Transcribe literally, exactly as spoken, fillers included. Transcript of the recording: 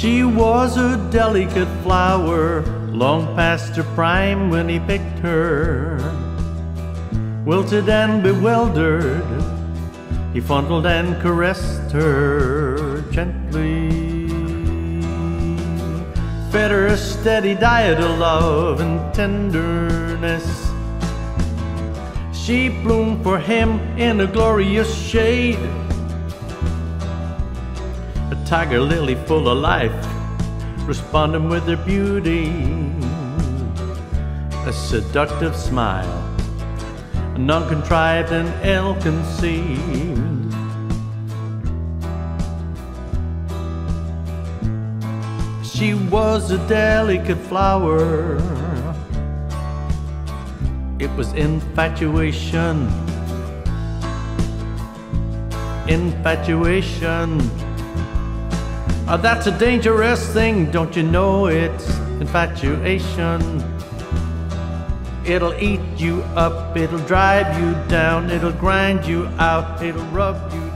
She was a delicate flower, long past her prime when he picked her. Wilted and bewildered, he fondled and caressed her gently. Fed her a steady diet of love and tenderness. She bloomed for him in a glorious shade, a tiger lily full of life, responding with her beauty. A seductive smile, none contrived and ill-conceived. She was a delicate flower. It was infatuation, infatuation. Oh, that's a dangerous thing, don't you know? It's infatuation. It'll eat you up, it'll drive you down, it'll grind you out, it'll rub you